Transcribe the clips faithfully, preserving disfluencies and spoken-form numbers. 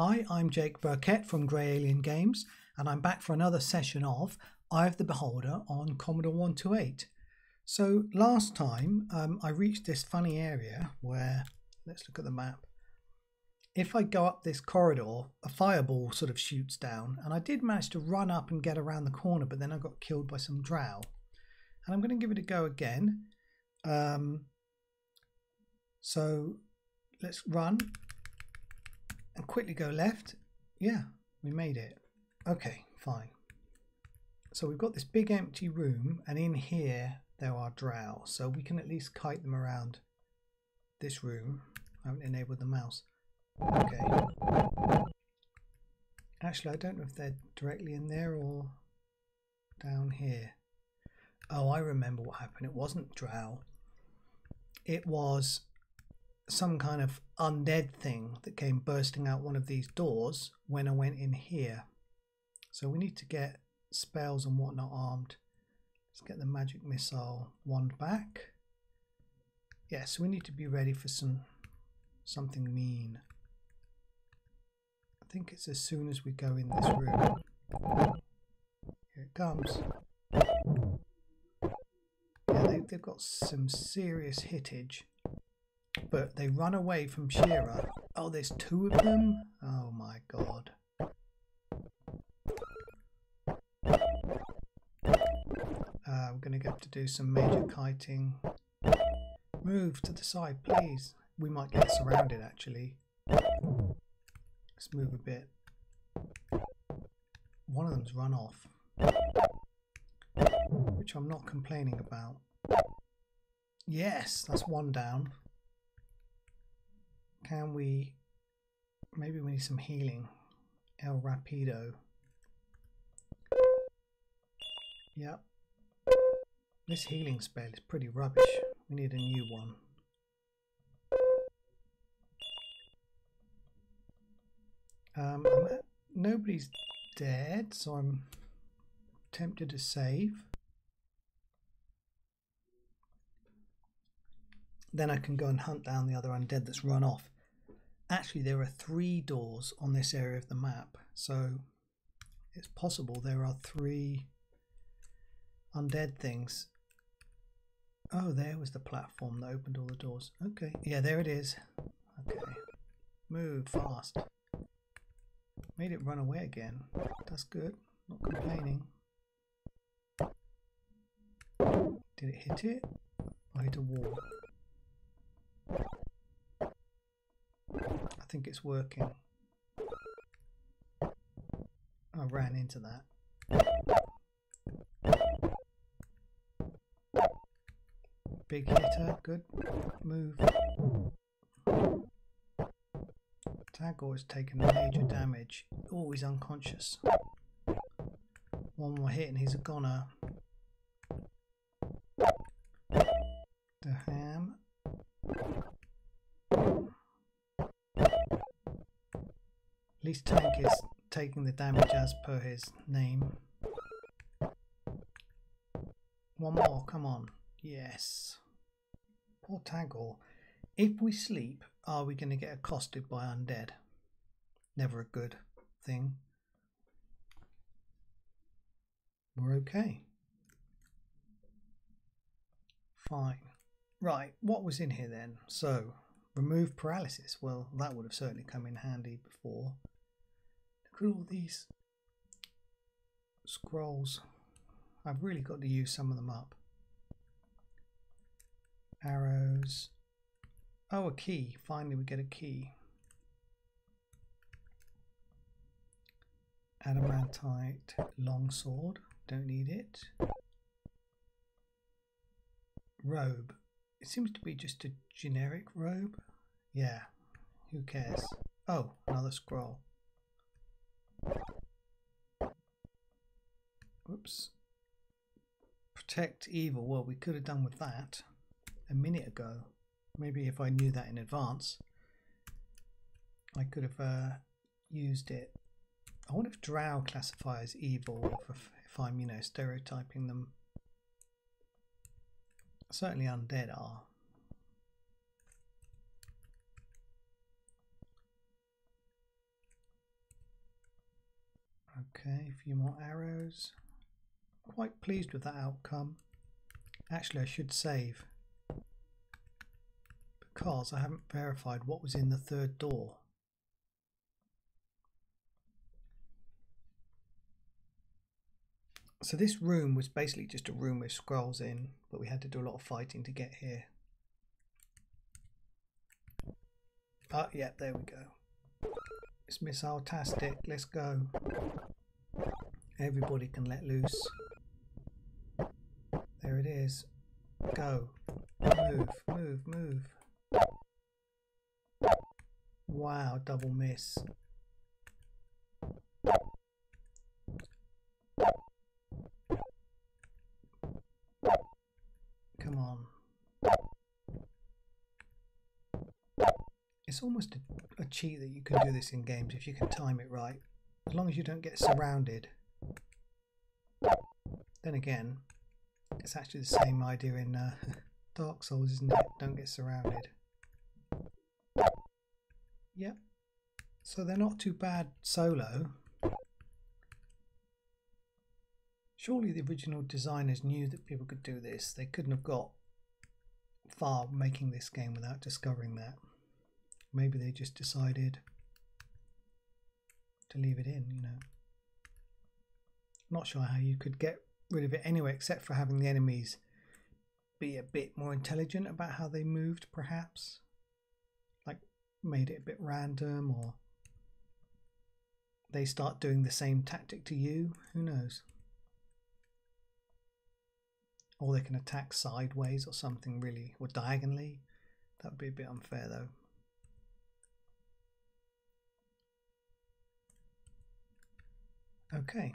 Hi, I'm Jake Birkett from Grey Alien Games, and I'm back for another session of Eye of the Beholder on Commodore one twenty-eight. So last time um, I reached this funny area where, let's look at the map, if I go up this corridor a fireball sort of shoots down, and I did manage to run up and get around the corner, but then I got killed by some drow. And I'm going to give it a go again. Um, so let's run. And quickly go left. Yeah, we made it. Okay, fine. So we've got this big empty room, and in here there are drow, so we can at least kite them around this room. I haven't enabled the mouse. Okay. Actually, I don't know if they're directly in there or down here. Oh, I remember what happened. It wasn't drow. It was some kind of undead thing that came bursting out one of these doors when I went in here. So we need to get spells and whatnot armed. Let's get the magic missile wand back. Yes, yeah, so we need to be ready for some something mean. I think it's as soon as we go in this room. Here it comes. Yeah, they, they've got some serious hittage. But they run away from Sheera. Oh, there's two of them? Oh my god. Uh, we're going to have to do some major kiting. Move to the side, please. We might get surrounded, actually. Let's move a bit. One of them's run off, which I'm not complaining about. Yes, that's one down. Can we, maybe we need some healing. El Rapido. Yep. This healing spell is pretty rubbish. We need a new one. Um, I'm, nobody's dead, so I'm tempted to save. Then I can go and hunt down the other undead that's run off. Actually, there are three doors on this area of the map, so it's possible there are three undead things. Oh, there was the platform that opened all the doors. Okay, yeah, there it is. Okay, move fast. Made it run away again. That's good. Not complaining. Did it hit it? I hit a wall. I think it's working. I ran into that. Big hitter, good move. Taghor has taken major damage. Oh, he's unconscious. One more hit and he's a goner. The ham. At least Tank is taking the damage as per his name. One more, come on. Yes. Poor Taggle. If we sleep, are we going to get accosted by undead? Never a good thing. We're okay. Fine. Right, what was in here then? So, remove paralysis. Well, that would have certainly come in handy before. Look at all these scrolls. I've really got to use some of them up. Arrows. Oh, a key. Finally, we get a key. Adamantite longsword. Don't need it. Robe. It seems to be just a generic robe. Yeah, who cares? Oh, another scroll. Whoops. Protect evil. Well, we could have done with that a minute ago. Maybe if I knew that in advance, I could have uh, used it. I wonder if drow classify as evil, if, if I'm, you know, stereotyping them. Certainly undead are. Okay, a few more arrows. Quite pleased with that outcome. Actually, I should save, because I haven't verified what was in the third door. So this room was basically just a room with scrolls in, but we had to do a lot of fighting to get here. Ah, uh, yeah, there we go. It's missile-tastic, let's go. Everybody can let loose. There it is. Go. Move, move, move. Wow, double miss. Come on. It's almost a, a cheat that you can do this in games if you can time it right. As long as you don't get surrounded. Then again, it's actually the same idea in uh, Dark Souls, isn't it? Don't get surrounded. Yep. So they're not too bad solo. Surely the original designers knew that people could do this. They couldn't have got far making this game without discovering that. Maybe they just decided to leave it in, you know. Not sure how you could get rid of it anyway, except for having the enemies be a bit more intelligent about how they moved, perhaps. Like, made it a bit random, or they start doing the same tactic to you. Who knows? Or they can attack sideways or something, really, or diagonally. That would be a bit unfair though. Okay,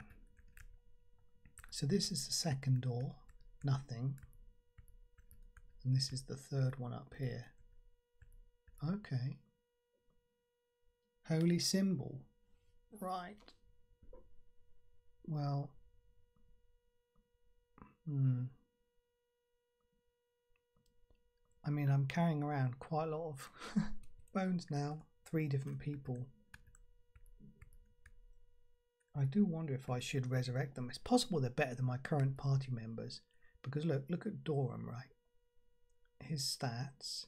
so this is the second door, nothing, and this is the third one up here. Okay, holy symbol, right. Well, hmm. I mean, I'm carrying around quite a lot of bones now, three different people. I do wonder if I should resurrect them. It's possible they're better than my current party members, because look, look at Doran, right? His stats,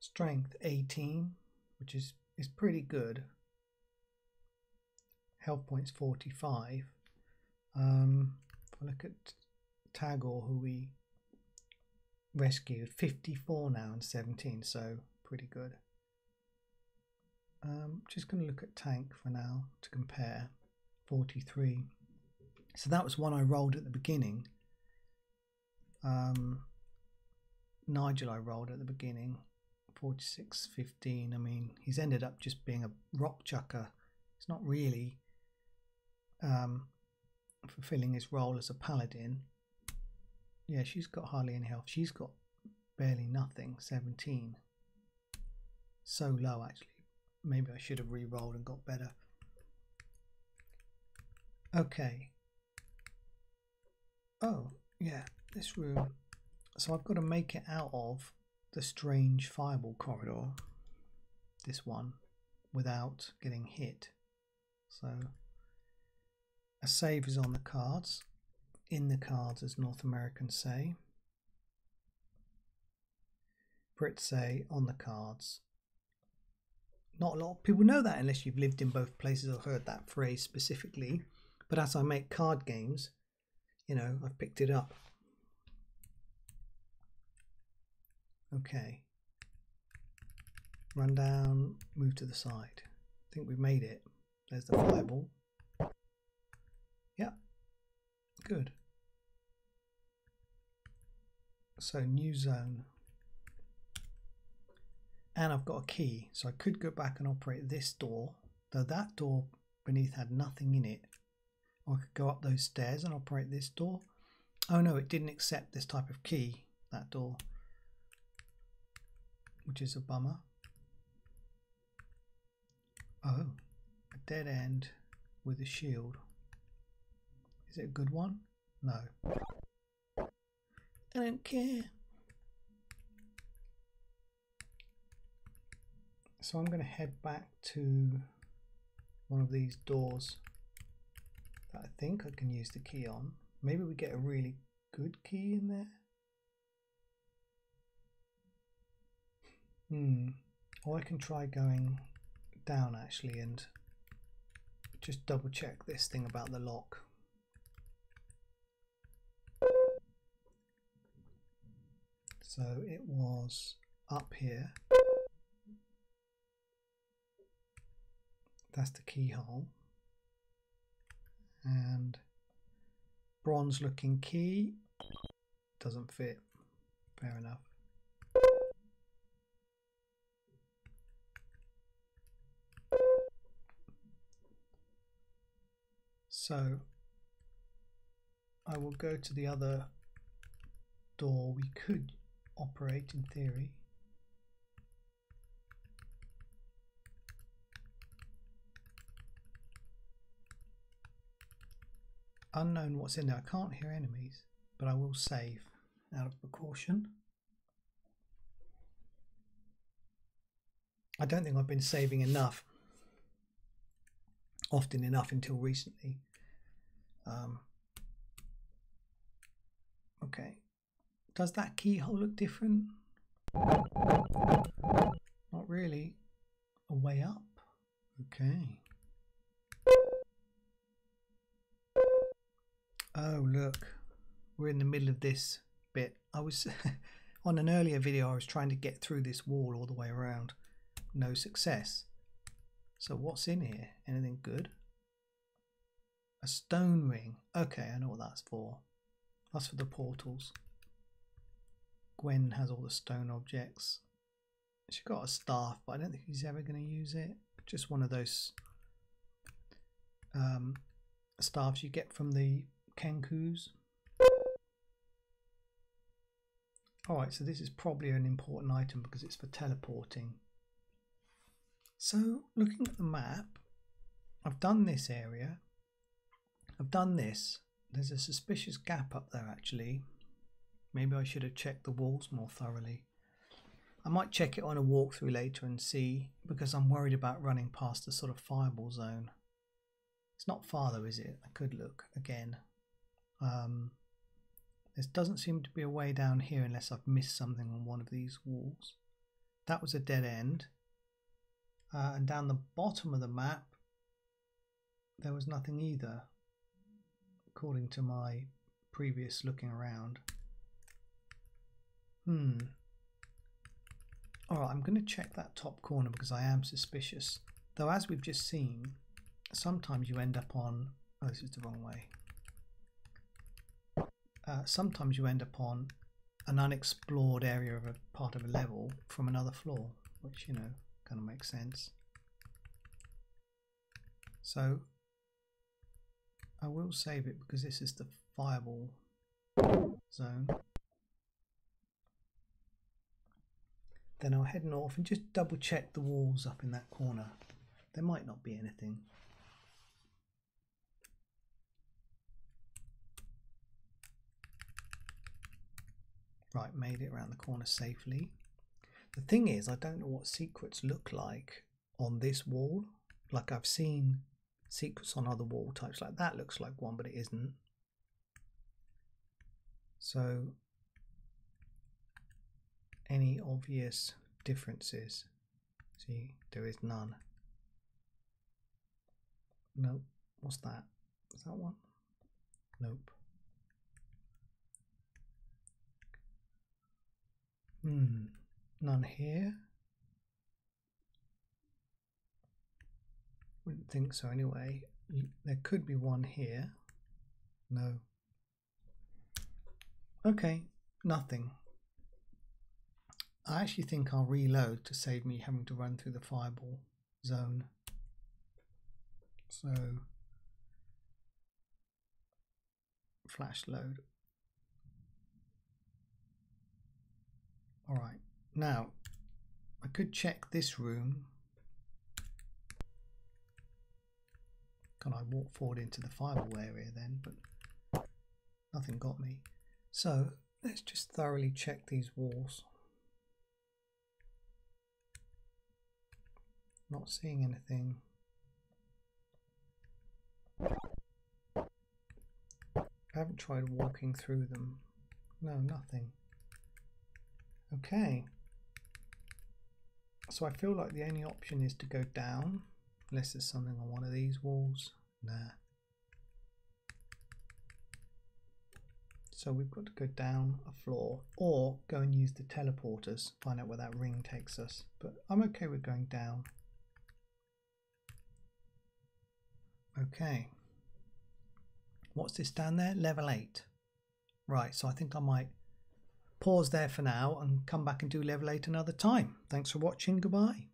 strength eighteen, which is, is pretty good. Health points forty-five. Um, if I look at Taghor, who we rescued, fifty-four now and seventeen, so pretty good. Um, just going to look at Tank for now to compare, forty-three. So that was one I rolled at the beginning. Um, Nigel I rolled at the beginning, forty-six, fifteen. I mean, he's ended up just being a rock chucker. It's not really um, fulfilling his role as a paladin. Yeah, she's got hardly any health. She's got barely nothing, seventeen. So low, actually. Maybe I should have re-rolled and got better. Okay. Oh, yeah, this room. So I've got to make it out of the strange fireball corridor. This one, without getting hit. So a save is on the cards. In the cards, as North Americans say. Brits say on the cards. Not a lot of people know that unless you've lived in both places or heard that phrase specifically. But as I make card games, you know, I've picked it up. Okay. Run down, move to the side. I think we've made it. There's the fireball. Yep. Good. So, new zone. And I've got a key, so I could go back and operate this door, though that door beneath had nothing in it. Or I could go up those stairs and operate this door. Oh no, it didn't accept this type of key, that door, which is a bummer. Oh, a dead end with a shield. Is it a good one? No. I don't care. So I'm going to head back to one of these doors that I think I can use the key on. Maybe we get a really good key in there. Hmm. Or I can try going down actually and just double check this thing about the lock. So it was up here. That's the keyhole. And bronze looking key doesn't fit. Fair enough. So I will go to the other door. We could operate in theory. Unknown what's in there. I can't hear enemies, but I will save out of precaution. I don't think I've been saving enough, often enough until recently. Um, okay. Does that keyhole look different? Not really. A way up? Okay. Oh look, we're in the middle of this bit. I was on an earlier video I was trying to get through this wall all the way around. No success. So what's in here? Anything good? A stone ring. Okay, I know what that's for. That's for the portals. Gwen has all the stone objects. She's got a staff, but I don't think he's ever going to use it. Just one of those um, staffs you get from the Kenkus. Alright, so this is probably an important item because it's for teleporting. So looking at the map, I've done this area, I've done this. There's a suspicious gap up there actually. Maybe I should have checked the walls more thoroughly. I might check it on a walkthrough later and see, because I'm worried about running past the sort of fireball zone. It's not far though, is it? I could look again. Um, there doesn't seem to be a way down here unless I've missed something on one of these walls. That was a dead end. Uh, and down the bottom of the map, there was nothing either, according to my previous looking around. Hmm. Alright, I'm going to check that top corner because I am suspicious. Though as we've just seen, sometimes you end up on... Oh, this is the wrong way. Uh, sometimes you end up on an unexplored area of a part of a level from another floor, which, you know, kind of makes sense. So, I will save it because this is the fireball zone. Then I'll head north and just double check the walls up in that corner. There might not be anything. Right, made it around the corner safely. The thing is, I don't know what secrets look like on this wall. Like I've seen secrets on other wall types, like that looks like one, but it isn't. So, any obvious differences? See, there is none. Nope. What's that? Is that one? Nope. Hmm. None here? Wouldn't think so anyway. There could be one here. No. Okay. Nothing. I actually think I'll reload to save me having to run through the fireball zone. So, flash load. Alright, now I could check this room. Can I walk forward into the fireball area then? But nothing got me. So, let's just thoroughly check these walls. Not seeing anything. haven't tried walking through them. No, nothing. Okay. So I feel like the only option is to go down, unless there's something on one of these walls. Nah. So we've got to go down a floor or go and use the teleporters, find out where that ring takes us. But I'm okay with going down. Okay. What's this down there? Level eight. Right, so I think I might pause there for now and come back and do level eight another time. Thanks for watching. Goodbye.